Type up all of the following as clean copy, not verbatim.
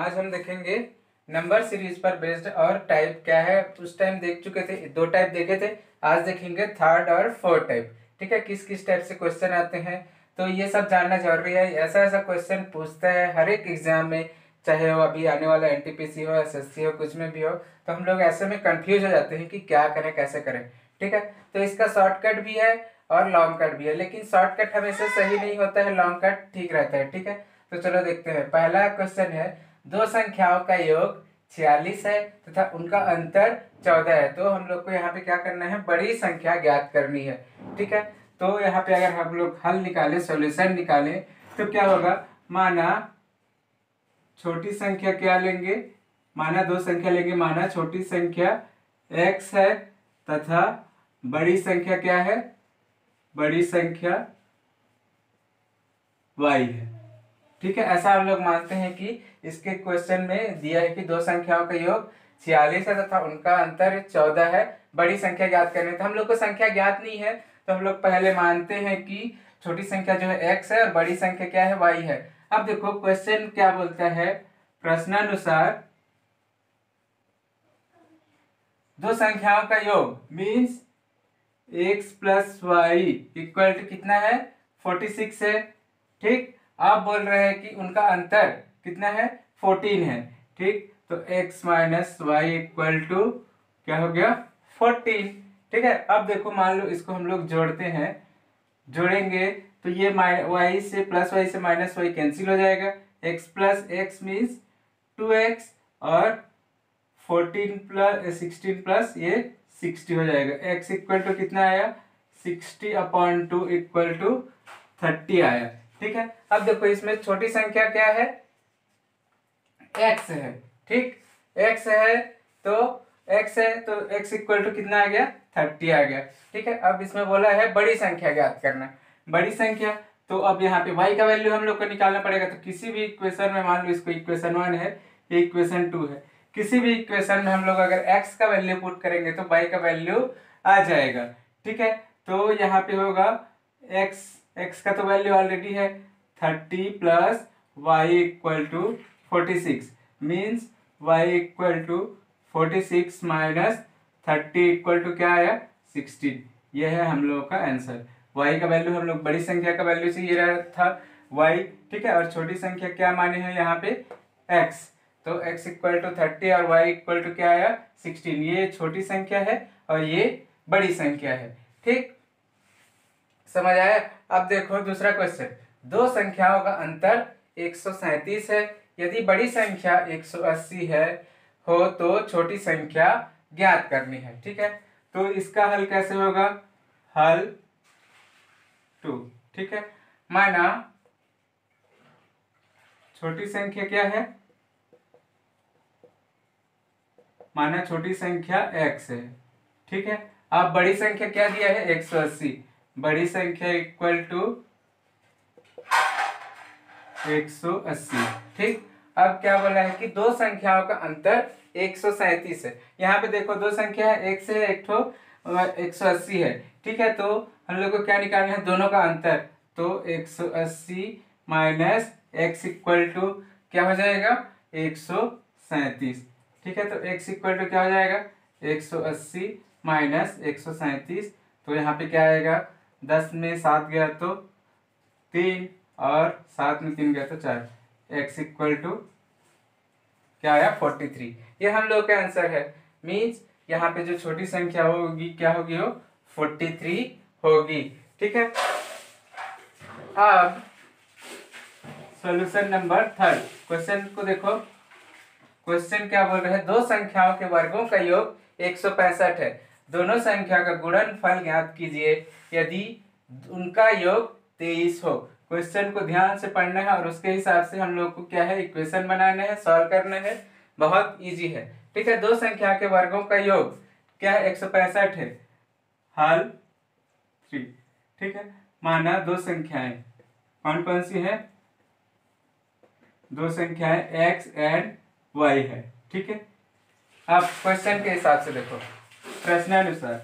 आज हम देखेंगे नंबर सीरीज पर बेस्ड और टाइप क्या है। उस टाइम देख चुके थे, दो टाइप देखे थे, आज देखेंगे थर्ड और फोर्थ टाइप। ठीक है, किस किस टाइप से क्वेश्चन आते हैं तो ये सब जानना जरूरी है। ऐसा क्वेश्चन पूछता है हर एक एग्जाम में, चाहे वो अभी आने वाला NTPC हो, SSC हो, कुछ में भी हो, तो हम लोग ऐसे में कंफ्यूज हो जाते हैं कि क्या करें कैसे करें। ठीक है, तो इसका शॉर्टकट भी है और लॉन्ग कट भी है, लेकिन शॉर्टकट हमेशा सही नहीं होता है, लॉन्ग कट ठीक रहता है। ठीक है, तो चलो देखते हैं। पहला क्वेश्चन है, दो संख्याओं का योग 46 है तथा उनका अंतर 14 है। तो हम लोग को यहाँ पे क्या करना है, बड़ी संख्या ज्ञात करनी है। ठीक है, तो यहाँ पे अगर हम लोग हल निकालें, सॉल्यूशन निकालें, तो क्या होगा, माना छोटी संख्या क्या लेंगे, माना दो संख्या लेंगे, माना छोटी संख्या x है तथा बड़ी संख्या क्या है, बड़ी संख्या y है। ठीक है, ऐसा हम लोग मानते हैं कि इसके क्वेश्चन में दिया है कि दो संख्याओं का योग 46 है तथा उनका अंतर 14 है, बड़ी संख्या ज्ञात करनी है। तो हम लोग को संख्या ज्ञात नहीं है, तो हम लोग पहले मानते हैं कि छोटी संख्या जो है x है और बड़ी संख्या क्या है, y है। अब देखो क्वेश्चन क्या बोलता है, प्रश्नानुसार दो संख्याओं का योग means x plus y equal to कितना है, 46 है। ठीक, आप बोल रहे हैं कि उनका अंतर कितना है, 14 है। ठीक, तो x minus y equal to क्या हो गया, 14। ठीक है, अब देखो मान लो इसको हम लोग जोड़ते हैं, जोड़ेंगे तो ये y से प्लस वाई से माइनस वाई कैंसिल हो जाएगा, x plus x means 2x और 14 प्लस 16 प्लस ये 60 हो जाएगा। x इक्वल टू कितना आया, 60/2 इक्वल टू 30 आया। ठीक है, अब देखो इसमें छोटी संख्या क्या है, x है। ठीक, x है तो x इक्वल टू कितना आ गया, 30 आ गया। ठीक है, अब इसमें बोला है बड़ी संख्या ज्ञात करना, बड़ी संख्या, तो अब यहाँ पे y का वैल्यू हम लोग को निकालना पड़ेगा। तो किसी भी इक्वेशन में, मान लो इसको इक्वेशन 1 है, ये इक्वेशन 2 है, किसी भी इक्वेशन में हम लोग अगर x का वैल्यू पुट करेंगे तो y का वैल्यू आ जाएगा। ठीक है, तो यहाँ पे होगा x का तो वैल्यू ऑलरेडी है, 30 plus y equal to 46 means y equal to 46 minus 30 equal to क्या आया, 16। यह है हम लोगों का आंसर। y का वैल्यू हम लोग बड़ी संख्या का वैल्यू से ये रहा था y। ठीक है, और छोटी संख्या क्या माने हैं यहाँ पे, x, तो x इक्वल टू 30 और y इक्वल टू क्या आया, 16। ये छोटी संख्या है और ये बड़ी संख्या है। ठीक, समझ आया। अब देखो दूसरा क्वेश्चन, दो संख्याओं का अंतर 137 है, यदि बड़ी संख्या 180 है हो तो छोटी संख्या ज्ञात करनी है। ठीक है, तो इसका हल कैसे होगा, हल 2। ठीक है, माना छोटी संख्या क्या है, माना छोटी संख्या x है। ठीक है, अब बड़ी संख्या क्या दिया है, 180, बड़ी संख्या इक्वल टू 180। ठीक, अब क्या बोला है कि दो संख्याओं का अंतर 137 है। यहाँ पे देखो दो संख्या है, x है, एक तो 180 है। ठीक है, तो हम लोग को क्या निकालना है, दोनों का अंतर, तो 180 माइनस x इक्वल टू क्या हो जाएगा, 137। ठीक है, तो x इक्वल टू क्या हो जाएगा, 180 माइनस 137, तो यहाँ पे क्या आएगा, 10 में 7 गया तो 3 और 7 में 3 गया तो 4, x इक्वल टू क्या आया, 43। ये हम लोग का आंसर है। मीन्स यहाँ पे जो छोटी संख्या होगी क्या होगी, वो 43 होगी। ठीक है, अब सॉल्यूशन नंबर 3 क्वेश्चन को देखो। क्वेश्चन क्या बोल रहे हैं, दो संख्याओं के वर्गों का योग 165 है, दोनों संख्या का गुणनफल ज्ञात कीजिए, यदि उनका योग 23 हो। क्वेश्चन को ध्यान से पढ़ना है और उसके हिसाब से हम लोग को क्या है, इक्वेशन बनाना है, सॉल्व करना है, बहुत इजी है। ठीक है, दो संख्या के वर्गों का योग क्या है, 165 है, हल 3। ठीक है, माना दो संख्याएं कौन कौन सी है, दो संख्याएं x एंड y है। ठीक है, अब क्वेश्चन के हिसाब से देखो, प्रश्नानुसार,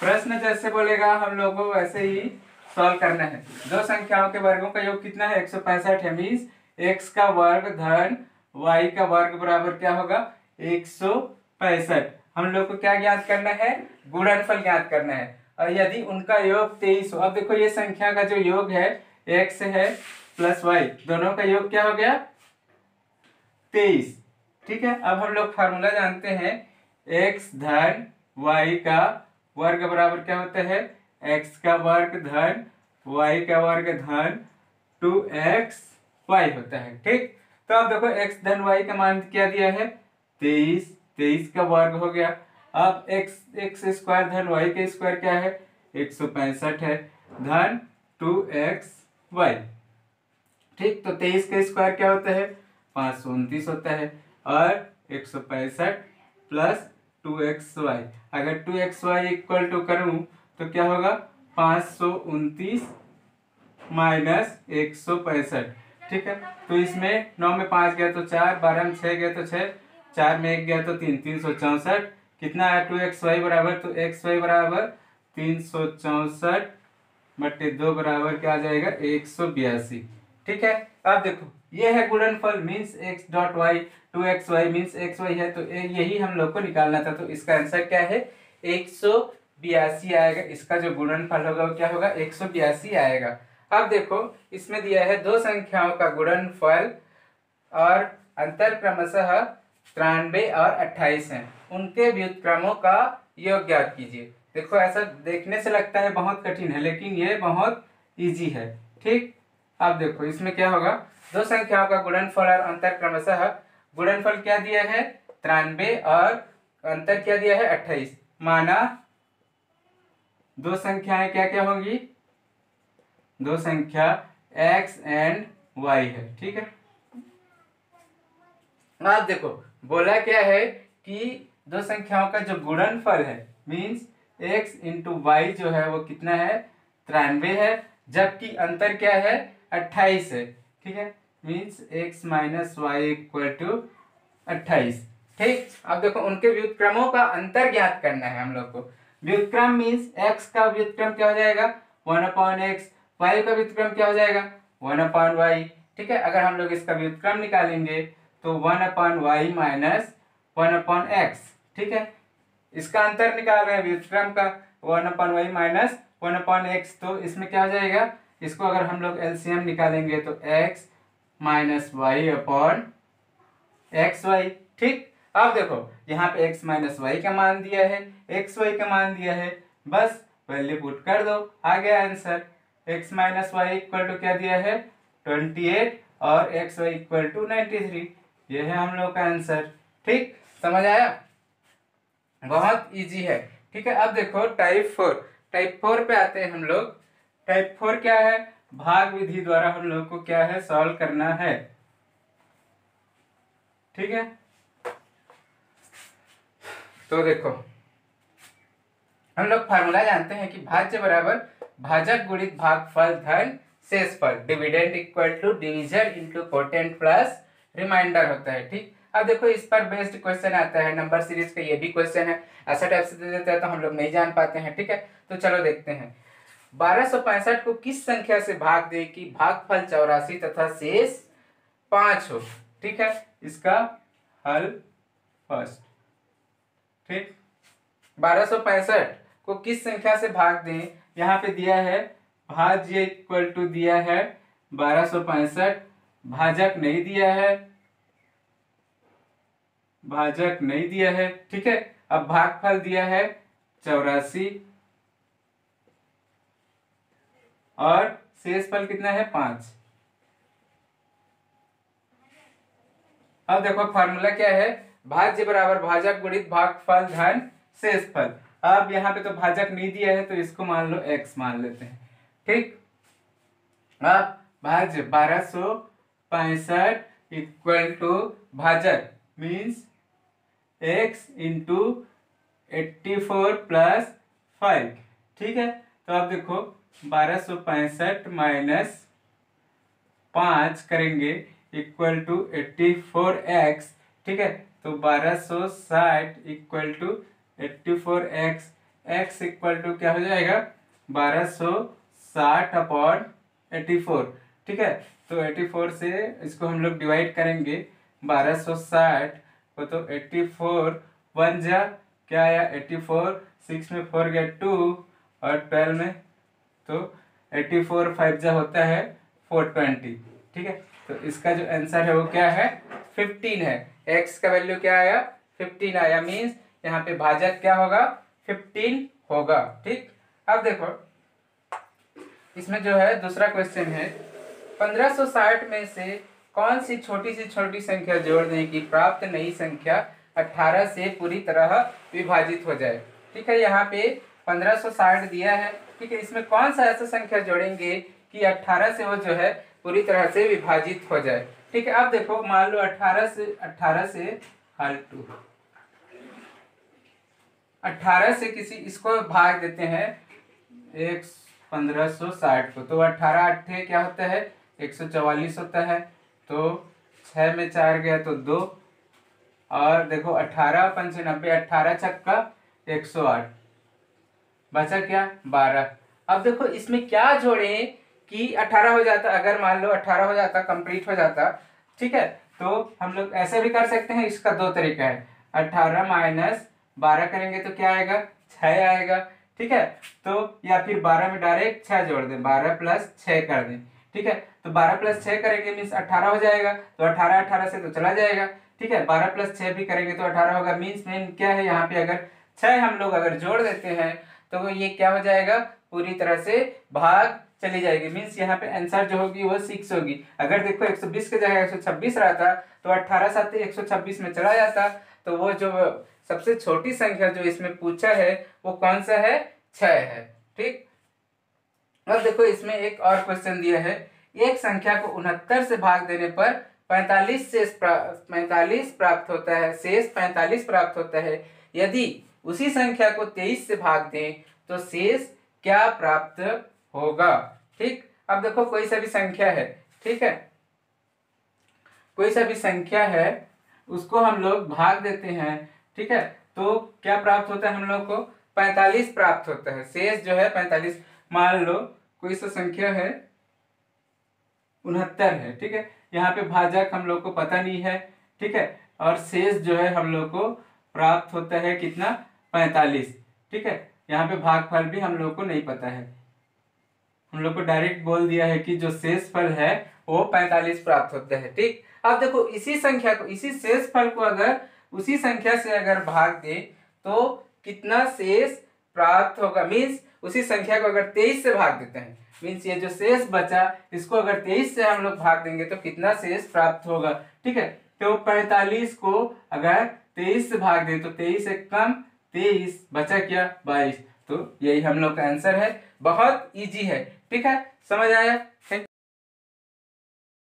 प्रश्न जैसे बोलेगा हम लोगों को वैसे ही सॉल्व करना है। दो संख्याओं के वर्गों का योग कितना है, 165 है, मीन्स एक्स का वर्ग धन वाई का वर्ग बराबर क्या होगा 165। हम लोग को क्या ज्ञात करना है, गुणनफल ज्ञात करना है। और यदि उनका योग 23 हो, अब देखो ये संख्या का जो योग है x है प्लस y, दोनों का योग क्या हो गया 23। ठीक है, अब हम लोग फार्मूला जानते हैं, x धन y का वर्ग बराबर क्या होता है x का वर्ग धन y का वर्ग धन 2xy होता है। ठीक, तो अब देखो x धन y का मान क्या दिया है 23 का वर्ग हो गया। अब x स्क्वायर धन y का स्क्वायर क्या है 165 है धन 2xy। ठीक, तो 23 का स्क्वायर क्या होता है 529 होता है और 165 प्लस 2xy, अगर 2xy इक्वल टू करूँ तो क्या होगा 529 माइनस 165। ठीक है, तो इसमें 9 में 5 गया तो 4, 12 में 6 गया तो 6, 4 में 1 गया तो 3, 364 कितना है 2xy बराबर, तो xy बराबर 364 बटे 2 बराबर क्या आ जाएगा 182। ठीक है, अब देखो ये है गुणनफल means x dot y, 2xy means xy है, तो यही हम लोग को निकालना था। तो इसका आंसर क्या है 182 आएगा, इसका जो गुणनफल होगा वो क्या होगा 182 आएगा। अब देखो इसमें दिया है दो संख्याओं का गुणनफल और अंतर क्रमशः 93 और 28 हैं, उनके व्युत्क्रमों का योग ज्ञात कीजिए। देखो ऐसा देखने से लगता है बहुत कठिन है, लेकिन ये बहुत इजी है। ठीक, अब देखो इसमें क्या होगा, दो संख्याओं का गुणनफल और अंतर क्रमशः, गुणनफल क्या दिया है 93 और अंतर क्या दिया है 28, माना दो संख्याएं क्या क्या होंगी, दो संख्या x एंड y है। ठीक है, अब देखो बोला क्या है कि दो संख्याओं का जो गुणनफल है मीन्स x इंटू वाई जो है वो कितना है 93 है, जबकि अंतर क्या है 28 है। ठीक है, means x minus y equal to 28। ठीक, अब देखो उनके व्युत्क्रमों का अंतर ज्ञात करना है हम लोग को। व्युत्क्रम मीन्स x का व्युत्क्रम क्या हो जाएगा 1/x, y का व्युत्क्रम क्या हो जाएगा 1/y। ठीक है, अगर हम लोग इसका व्युत्क्रम निकालेंगे तो 1/y माइनस 1/x। ठीक है, इसका अंतर निकाल रहे हैं व्युत्क्रम का 1/y माइनस 1/x, तो इसमें क्या हो जाएगा, इसको अगर हम लोग एलसीएम निकालेंगे तो x minus y upon xy। ठीक, अब देखो यहाँ पे x माइनस वाई का मान दिया है, xy का मान दिया है, बस वैल्यू पुट कर दो, आ गया answer. x minus y equal to क्या दिया है 28 और xy इक्वल टू 93। ये है हम लोग का आंसर। ठीक, समझ आया, बहुत इजी है। ठीक है, अब देखो टाइप 4 पे आते हैं हम लोग। टाइप 4 क्या है, भाग विधि द्वारा हम लोग को क्या है सॉल्व करना है। ठीक है, तो देखो हम लोग फार्मूला जानते हैं कि भाज्य बराबर भाजक गुणित भागफल धन शेषफल, dividend equal to division into potent plus reminder होता है। ठीक, अब देखो इस पर बेस्ड क्वेश्चन आता है, नंबर सीरीज का ये भी क्वेश्चन है, ऐसा टाइप से दे देते हैं तो हम लोग नहीं जान पाते हैं। ठीक है, तो चलो देखते हैं 1265 को किस संख्या से भाग दे कि भागफल 84 तथा शेष 5 हो। ठीक है, इसका हल फर्स्ट। ठीक, 1265 को किस संख्या से भाग दें, यहाँ पे दिया है भाज्य इक्वल टू दिया है 1265, भाजक नहीं दिया है, भाजक नहीं दिया है। ठीक है, अब भागफल दिया है 84 और शेषफल कितना है 5। अब देखो फार्मूला क्या है, भाज्य बराबर भाजक गुणित भागफल धन शेषफल। अब यहाँ पे तो भाजक नहीं दिया है तो इसको मान लो x मान लेते हैं। ठीक, अब भाज्य 1265 इक्वल टू भाजक मीन्स x इंटू 84 प्लस 5। ठीक है, तो आप देखो 1265 माइनस 5 करेंगे इक्वल टू 84x। ठीक है, तो 1260 equal to 84x, x equal to क्या हो जाएगा 1260 अपॉन 84। ठीक है। तो 84 से इसको हम लोग डिवाइड करेंगे 1260 को, तो 84 वन जा क्या आया 84, 6 में 4 गया 2 और 12 में, तो 84 5 जा होता है 420, ठीक है। तो इसका जो आंसर है वो क्या है 15 है। x का वैल्यू क्या आया 15 आया, मीन्स यहाँ पे भाजक क्या होगा 15 होगा, ठीक। अब देखो इसमें जो है दूसरा क्वेश्चन है 1560 में से कौन सी छोटी संख्या जोड़ने की प्राप्त नई संख्या 18 से पूरी तरह विभाजित हो जाए, ठीक है। यहाँ पे 1560 दिया है, ठीक है। इसमें कौन सा ऐसा संख्या जोड़ेंगे कि 18 से वो जो है पूरी तरह से विभाजित हो जाए, ठीक है। अब देखो मान लो 18 से हल 2 18 से किसी इसको भाग देते हैं 1560 को, तो 18 8 क्या होता है 144 होता है, तो 6 में 4 गया तो 2 और देखो 18 5 90 18 छक्का 108 बचा क्या 12। अब देखो इसमें क्या जोड़ें कि 18 हो जाता, अगर मान लो 18 हो जाता कंप्लीट हो जाता, ठीक है। तो हम लोग ऐसे भी कर सकते हैं, इसका दो तरीका है 18 माइनस 12 करेंगे तो क्या आएगा 6 आएगा, ठीक है। तो या फिर 12 में डायरेक्ट 6 जोड़ दें, 12 प्लस 6 कर दें, ठीक है। तो 12 प्लस 6 करेंगे मीन्स 18 हो जाएगा, तो 18 18 से तो चला जाएगा, ठीक है। 12 प्लस 6 भी करेंगे तो 18 होगा, मीन्स में क्या है यहाँ पे अगर 6 हम लोग अगर जोड़ देते हैं तो ये क्या हो जाएगा पूरी तरह से भाग चली जाएगी, मीन्स यहाँ पे आंसर जो होगी वो 6 होगी। अगर देखो 120 की जगह 126 रहता तो 18 7 126 में चला जाता, तो वो जो सबसे छोटी संख्या जो इसमें पूछा है वो कौन सा है 6 है, ठीक। अब देखो इसमें एक और क्वेश्चन दिया है, एक संख्या को 69 से भाग देने पर 45 प्राप्त होता है, शेष 45 प्राप्त होता है। यदि उसी संख्या को 23 से भाग दें तो शेष क्या प्राप्त होगा, ठीक। अब देखो कोई सा भी संख्या है, ठीक है, कोई सा भी संख्या है उसको हम लोग भाग देते हैं, ठीक है। तो क्या प्राप्त होता है हम लोग को 45 प्राप्त होता है, शेष जो है 45। मान लो कोई सा संख्या है 69 है, ठीक है। यहाँ पे भाजक हम लोग को पता नहीं है, ठीक है, और शेष जो है हम लोग को प्राप्त होता है कितना 45, ठीक है। यहाँ पे भागफल भी हम लोग को नहीं पता है, हम लोग को डायरेक्ट बोल दिया है कि जो शेष फल है वो 45 प्राप्त होता है, ठीक। अब देखो इसी संख्या को इसी शेष फल को अगर उसी संख्या से अगर भाग दे तो कितना शेष प्राप्त होगा, मीन्स उसी संख्या को अगर 23 से भाग देते हैं, मीन्स ये जो शेष बचा इसको अगर 23 से हम लोग भाग देंगे तो कितना शेष प्राप्त होगा, ठीक है। तो 45 को अगर 23 से भाग दें तो 23 एक कम 23 बचा क्या 22, तो यही हम लोग का आंसर है। बहुत ईजी है, ठीक है, समझ आया। Thank you.